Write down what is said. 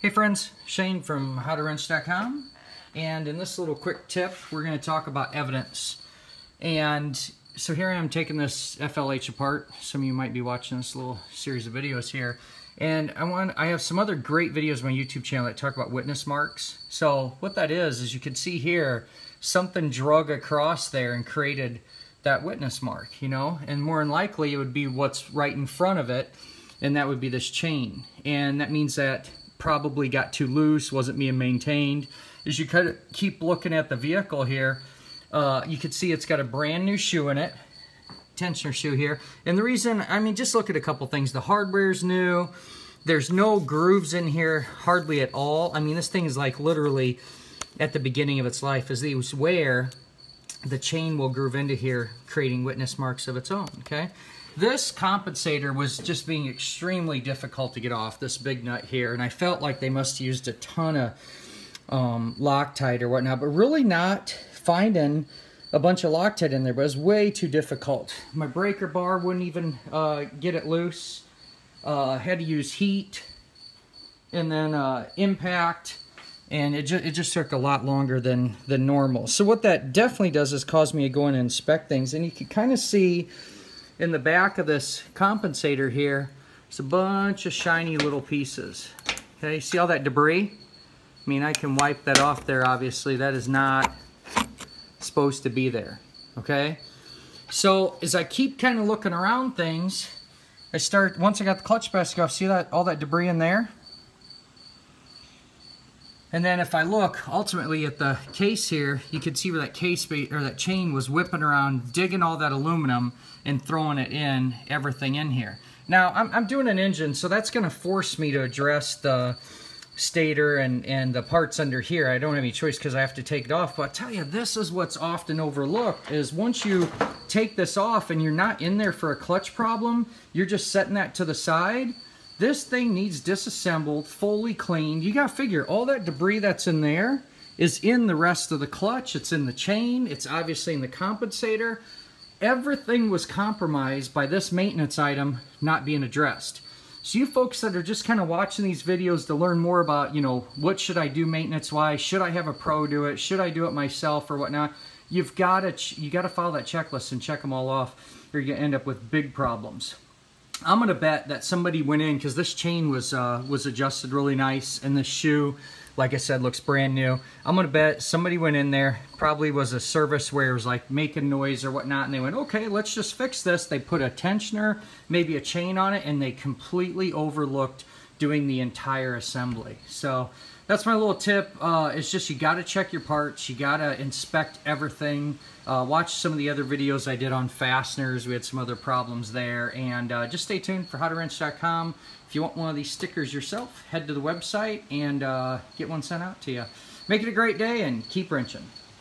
Hey friends, Shane from HowToWrench.com, and in this little quick tip we're going to talk about evidence. And so here I am taking this FLH apart. Some of you might be watching this little series of videos here, and I have some other great videos on my YouTube channel that talk about witness marks. So what that is you can see here something drug across there and created that witness mark, you know, and more than likely it would be what's right in front of it, and that would be this chain, and that means that probably got too loose, wasn't being maintained. As you kind of keep looking at the vehicle here, you can see it's got a brand new shoe in it, tensioner shoe here. And the reason, I mean, just look at a couple things. The hardware's new. There's no grooves in here hardly at all. I mean, this thing is like literally at the beginning of its life. As these wear, the chain will groove into here, creating witness marks of its own, okay? This compensator was just being extremely difficult to get off, this big nut here, and I felt like they must have used a ton of Loctite or whatnot, but really not finding a bunch of Loctite in there, but it was way too difficult. My breaker bar wouldn't even get it loose. Had to use heat and then impact, and it just took a lot longer than normal. So what that definitely does is cause me to go in and inspect things, and you can kind of see in the back of this compensator here, it's a bunch of shiny little pieces. Okay, see all that debris? I mean, I can wipe that off there, obviously. That is not supposed to be there, okay? So as I keep kind of looking around things, once I got the clutch basket off, see that all that debris in there? And then if I look ultimately at the case here, you can see where that that chain was whipping around, digging all that aluminum and throwing it in, everything in here. Now I'm doing an engine, so that's going to force me to address the stator and the parts under here. I don't have any choice because I have to take it off. But I'll tell you, this is what's often overlooked is once you take this off and you're not in there for a clutch problem, you're just setting that to the side. This thing needs disassembled, fully cleaned. You gotta figure all that debris that's in there is in the rest of the clutch, it's in the chain, it's obviously in the compensator. Everything was compromised by this maintenance item not being addressed. So you folks that are just kind of watching these videos to learn more about, you know, what should I do maintenance-wise? Should I have a pro do it? Should I do it myself or whatnot? You gotta follow that checklist and check them all off, or you're gonna end up with big problems. I'm gonna bet that somebody went in because this chain was adjusted really nice, and this shoe, like I said, looks brand new. I'm gonna bet somebody went in there, probably was a service where it was like making noise or whatnot, and they went, okay, let's just fix this. They put a tensioner, maybe a chain on it, and they completely overlooked doing the entire assembly. So that's my little tip. It's just you gotta check your parts, you gotta inspect everything. Watch some of the other videos I did on fasteners. We had some other problems there. And just stay tuned for HowToWrench.com. If you want one of these stickers yourself, head to the website and get one sent out to you. Make it a great day and keep wrenching.